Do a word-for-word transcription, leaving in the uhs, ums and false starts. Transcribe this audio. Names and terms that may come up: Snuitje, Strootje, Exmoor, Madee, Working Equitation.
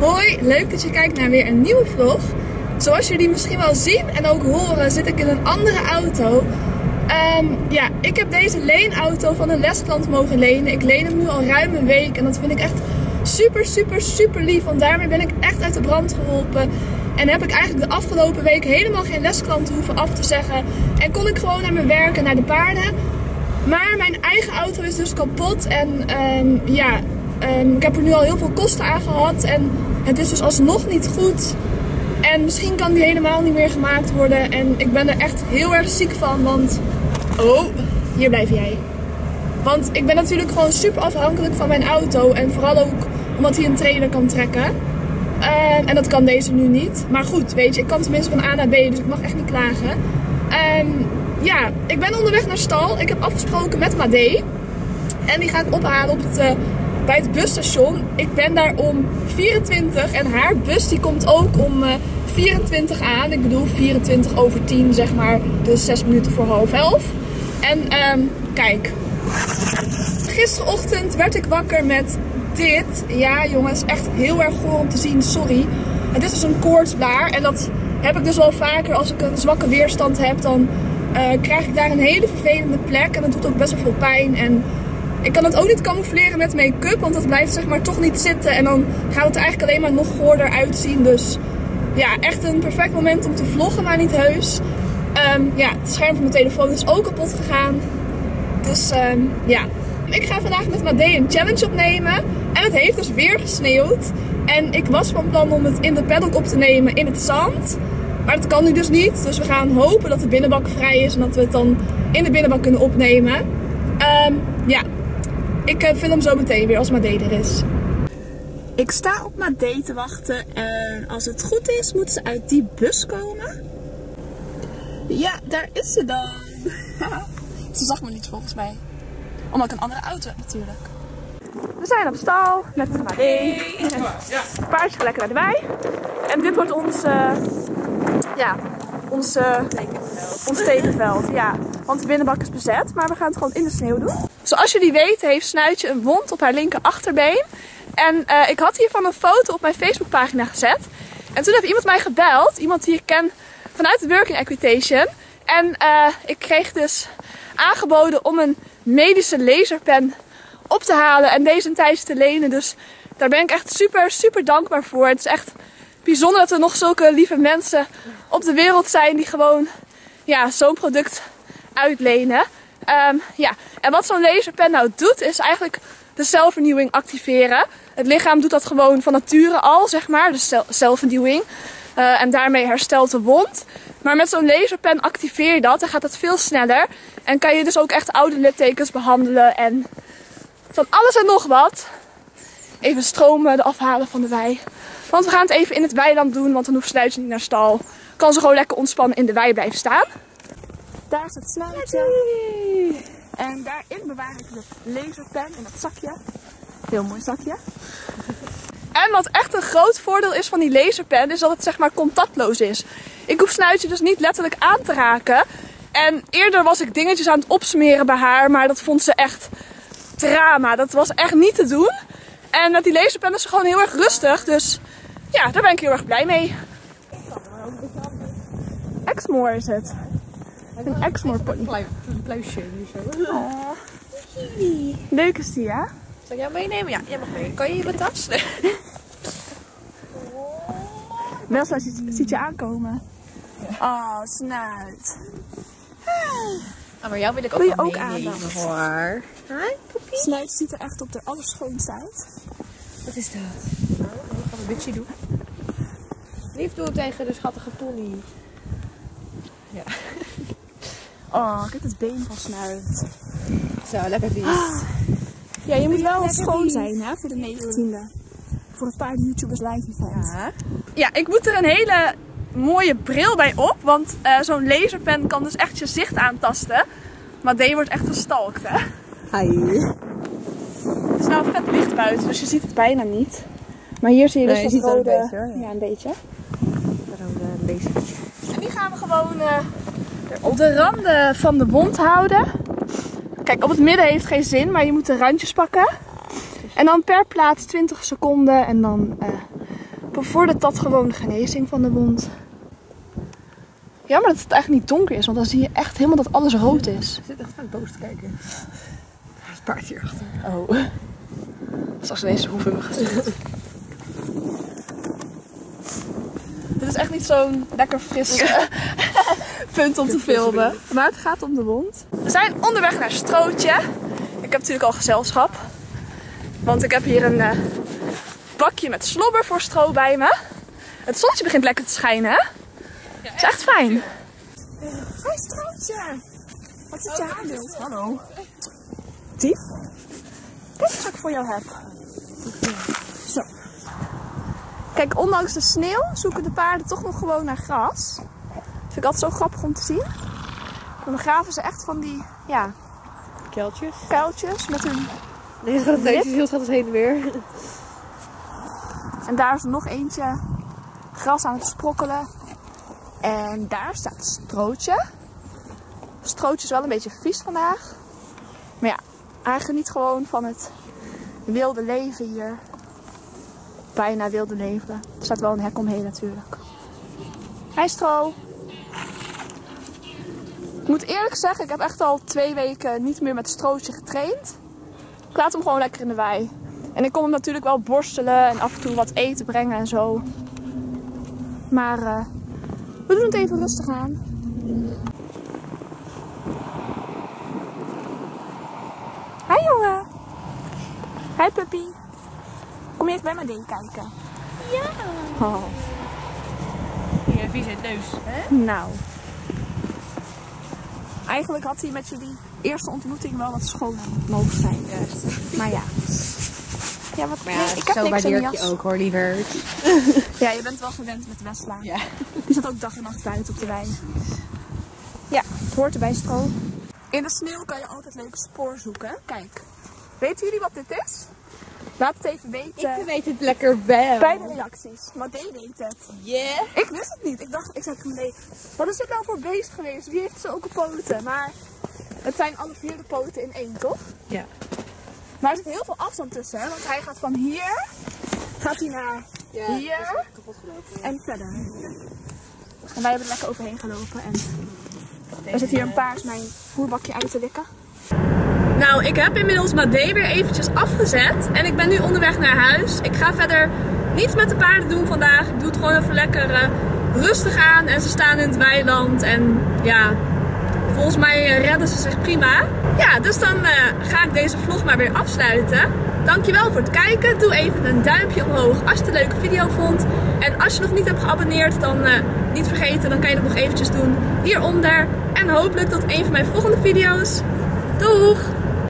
Hoi, leuk dat je kijkt naar weer een nieuwe vlog. Zoals jullie misschien wel zien en ook horen, zit ik in een andere auto. Um, ja, ik heb deze leenauto van een lesklant mogen lenen. Ik leen hem nu al ruim een week en dat vind ik echt super, super, super lief. Want daarmee ben ik echt uit de brand geholpen. En heb ik eigenlijk de afgelopen week helemaal geen lesklanten hoeven af te zeggen. En kon ik gewoon naar mijn werk en naar de paarden. Maar mijn eigen auto is dus kapot en um, ja... Um, ik heb er nu al heel veel kosten aan gehad en het is dus alsnog niet goed. En misschien kan die helemaal niet meer gemaakt worden. En ik ben er echt heel erg ziek van, want... Oh, hier blijf jij. Want ik ben natuurlijk gewoon super afhankelijk van mijn auto. En vooral ook omdat hij een trailer kan trekken. Uh, en dat kan deze nu niet. Maar goed, weet je, ik kan tenminste van A naar B, dus ik mag echt niet klagen. Um, ja, ik ben onderweg naar stal. Ik heb afgesproken met Madee. En die ga ik ophalen op het... Uh, bij het busstation. Ik ben daar om vierentwintig en haar bus die komt ook om uh, vierentwintig aan. Ik bedoel vierentwintig over tien, zeg maar. Dus zes minuten voor half elf. En um, kijk. Gisterochtend werd ik wakker met dit. Ja jongens, echt heel erg goor om te zien. Sorry. Het is dus een koortsblaar. En dat heb ik dus wel vaker. Als ik een zwakke weerstand heb, dan uh, krijg ik daar een hele vervelende plek. En dat doet ook best wel veel pijn. En ik kan het ook niet camoufleren met make-up, want dat blijft zeg maar toch niet zitten. En dan gaat het er eigenlijk alleen maar nog goorder uitzien. Dus ja, echt een perfect moment om te vloggen, maar niet heus. Um, ja, het scherm van mijn telefoon is ook kapot gegaan. Dus um, ja. Ik ga vandaag met Madee een challenge opnemen. En het heeft dus weer gesneeuwd. En ik was van plan om het in de paddock op te nemen in het zand. Maar dat kan nu dus niet. Dus we gaan hopen dat de binnenbak vrij is en dat we het dan in de binnenbak kunnen opnemen. Um, ja. Ik film zo meteen weer als Madee er is. Ik sta op Madee te wachten en als het goed is moet ze uit die bus komen. Ja, daar is ze dan. Ze zag me niet volgens mij. Omdat ik een andere auto heb natuurlijk. We zijn op stal met Madee. Het paardje gaat lekker erbij. En dit wordt ons... Uh, ja, ons... Uh, ons tekenveld, ja. Want de binnenbak is bezet, maar we gaan het gewoon in de sneeuw doen. Zoals jullie weten heeft Snuitje een wond op haar linker achterbeen. En uh, ik had hiervan een foto op mijn Facebookpagina gezet. En toen heeft iemand mij gebeld. Iemand die ik ken vanuit de Working Equitation. En uh, ik kreeg dus aangeboden om een medische laserpen op te halen. En deze een tijdje te lenen. Dus daar ben ik echt super, super dankbaar voor. Het is echt bijzonder dat er nog zulke lieve mensen op de wereld zijn die gewoon ja, zo'n product uitlenen. Um, ja, en wat zo'n laserpen nou doet is eigenlijk de celvernieuwing activeren. Het lichaam doet dat gewoon van nature al, zeg maar, dus celvernieuwing. Uh, en daarmee herstelt de wond. Maar met zo'n laserpen activeer je dat en gaat dat veel sneller. En kan je dus ook echt oude littekens behandelen en van alles en nog wat. Even stromen, de afhalen van de wei. Want we gaan het even in het weiland doen, want dan hoeft Snuitje niet naar stal. Kan ze gewoon lekker ontspannen in de wei blijven staan. Daar is het Snuitje. En daarin bewaar ik de laserpen in dat zakje. Heel mooi zakje. En wat echt een groot voordeel is van die laserpen is dat het zeg maar contactloos is. Ik hoef Snuitje dus niet letterlijk aan te raken. En eerder was ik dingetjes aan het opsmeren bij haar, maar dat vond ze echt drama. Dat was echt niet te doen. En met die laserpen is ze gewoon heel erg rustig. Dus ja, daar ben ik heel erg blij mee. Exmoor is het. Een Exmoor potje. Een pluisje nu zo. Oh. Leuk is die, ja? Zal ik jou meenemen? Ja, jij mag mee. Kan je je tas? Wel, zo ziet je aankomen. Oh, Snuit. Ah, maar jou wil ik ook, je ook aandacht hoor. Hi, poepie. Snuit ziet er echt op de allerschoonste uit. Wat is dat? Nou, ik ga een bitchie doen. Lief doen tegen de schattige pony. Ja. Oh, kijk het been van Snuit. Zo, lekker vies. Ah. Ja, je moet wel schoon zijn hè, voor de negentiende. Voor een paar YouTubers live event. Ja. Ja, ik moet er een hele mooie bril bij op. Want uh, zo'n laserpen kan dus echt je zicht aantasten. Maar Madee wordt echt gestalkt, hè. Hi. Het is nou vet licht buiten, dus je ziet het bijna niet. Maar hier zie je nee, dus je dat rode... Een beetje, hoor, ja. Ja, een beetje. Rode lasertje. En die gaan we gewoon... Uh, op de randen van de wond houden. Kijk, op het midden heeft geen zin, maar je moet de randjes pakken. En dan per plaats twintig seconden en dan uh, bevordert dat gewoon de genezing van de wond. Jammer dat het eigenlijk niet donker is, want dan zie je echt helemaal dat alles rood is. Ik zit echt aan het boos te kijken. Daar is het paard hier achter. Oh. Dat is als ineens hoef in mijn gezicht. Dit is echt niet zo'n lekker fris ja. punt om te filmen. Maar het gaat om de wond. We zijn onderweg naar Strootje. Ik heb natuurlijk al gezelschap. Want ik heb hier een uh, bakje met slobber voor stro bij me. Het zonnetje begint lekker te schijnen, hè? Ja, het is echt fijn. Ja. Hoi Strootje! Wat zit je haarbeeld? Hallo. Dief? Kijk eens wat ik voor jou heb. Zo. Kijk, ondanks de sneeuw zoeken de paarden toch nog gewoon naar gras. Dat vind ik altijd zo grappig om te zien. Dan graven ze echt van die, ja... Kuiltjes. Kuiltjes met hun... Nee, dat deze hield gaat het heen en weer. En daar is nog eentje gras aan het sprokkelen. En daar staat Strootje. Strootje is wel een beetje vies vandaag. Maar ja, hij geniet gewoon van het wilde leven hier. Bijna wilde leven. Er staat wel een hek omheen natuurlijk. Hi Stro! Ik moet eerlijk zeggen, ik heb echt al twee weken niet meer met Strootje getraind. Ik laat hem gewoon lekker in de wei. En ik kon hem natuurlijk wel borstelen en af en toe wat eten brengen en zo. Maar uh, we doen het even rustig aan. Hi jongen! Hi puppy! Kom je even bij Madee kijken? Ja! Oh. Hier, vies uit neus, hè? Nou. Eigenlijk had hij met jullie eerste ontmoeting wel wat schoner mogen zijn. Yes. Maar ja. Ja, wat, maar ja, nee, ik heb zo niks waardeer ik je ook hoor, liever. Ja, je bent wel gewend met de Westlaan. Ja. Die zat ook dag en nacht buiten op de wei. Ja, het hoort erbij stro. In de sneeuw kan je altijd leuke spoor zoeken. Kijk. Weten jullie wat dit is? Laat het even weten. Ik weet het lekker wel. Bij de reacties. Madee weet het. Yeah. Ik wist het niet. Ik dacht, ik zei tegen Madee, wat is dit nou voor beest geweest? Wie heeft zulke poten? Maar het zijn alle vier de poten in één, toch? Ja. Maar er zit heel veel afstand tussen, hè? Want hij gaat van hier, gaat hij naar ja, hier gelopen, en verder. Ja. En wij hebben er lekker overheen gelopen. En er zit hier een paard mijn voerbakje uit te likken. Nou, ik heb inmiddels Madee weer eventjes afgezet en ik ben nu onderweg naar huis. Ik ga verder niets met de paarden doen vandaag. Ik doe het gewoon even lekker uh, rustig aan en ze staan in het weiland en ja, volgens mij redden ze zich prima. Ja, dus dan uh, ga ik deze vlog maar weer afsluiten. Dankjewel voor het kijken. Doe even een duimpje omhoog als je het een leuke video vond. En als je nog niet hebt geabonneerd, dan uh, niet vergeten, dan kan je dat nog eventjes doen hieronder. En hopelijk tot een van mijn volgende video's. Doeg!